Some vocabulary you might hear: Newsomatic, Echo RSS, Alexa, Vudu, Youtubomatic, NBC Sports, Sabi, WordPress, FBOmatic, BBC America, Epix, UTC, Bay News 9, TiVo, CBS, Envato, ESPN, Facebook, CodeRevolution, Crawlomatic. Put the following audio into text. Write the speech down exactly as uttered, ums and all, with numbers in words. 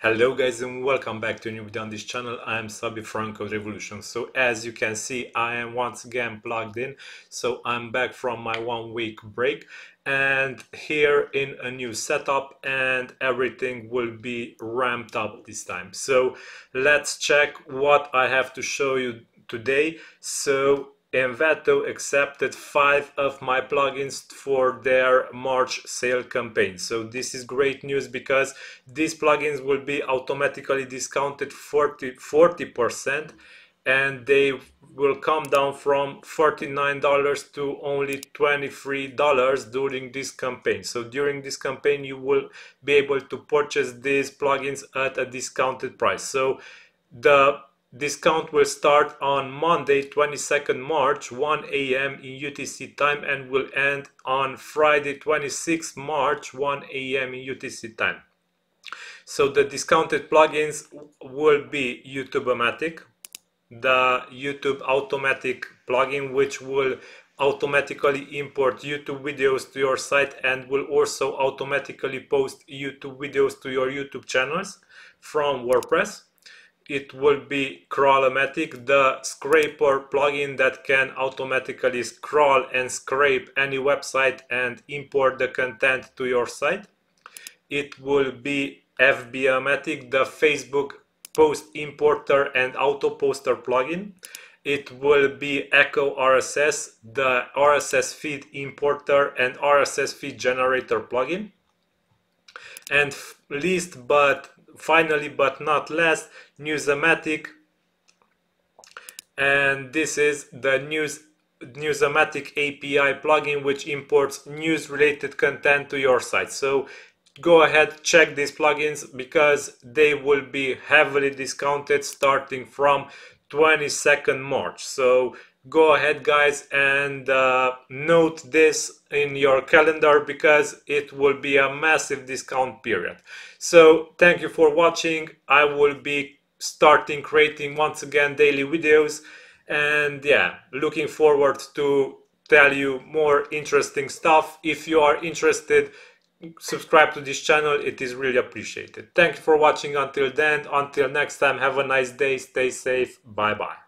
Hello guys and welcome back to a new video on this channel. I am Sabi from CodeRevolution. So as you can see, I am once again plugged in. So I'm back from my one week break and here in a new setup, and everything will be ramped up this time. So let's check what I have to show you today. So Envato accepted five of my plugins for their March sale campaign. So this is great news because these plugins will be automatically discounted forty percent and they will come down from forty-nine dollars to only twenty-three dollars during this campaign. So during this campaign you will be able to purchase these plugins at a discounted price. So the discount will start on Monday, twenty-second March, one A M in U T C time, and will end on Friday, twenty-sixth March, one A M in U T C time. So the discounted plugins will be Youtubomatic, the YouTube automatic plugin, which will automatically import YouTube videos to your site and will also automatically post YouTube videos to your YouTube channels from WordPress. It will be Crawlomatic, the scraper plugin that can automatically crawl and scrape any website and import the content to your site. It will be F B O matic, the Facebook post importer and auto poster plugin. It will be Echo R S S, the R S S feed importer and R S S feed generator plugin. And least but finally but not last, Newsomatic, and this is the news Newsomatic A P I plugin, which imports news related content to your site. So go ahead, check these plugins because they will be heavily discounted starting from twenty-second March. So go ahead guys and uh, note this in your calendar because it will be a massive discount period. So thank you for watching. I will be starting creating once again daily videos, and yeah, looking forward to tell you more interesting stuff. If you are interested, subscribe to this channel, it is really appreciated. Thank you for watching until then. Until next time, have a nice day, stay safe, bye bye.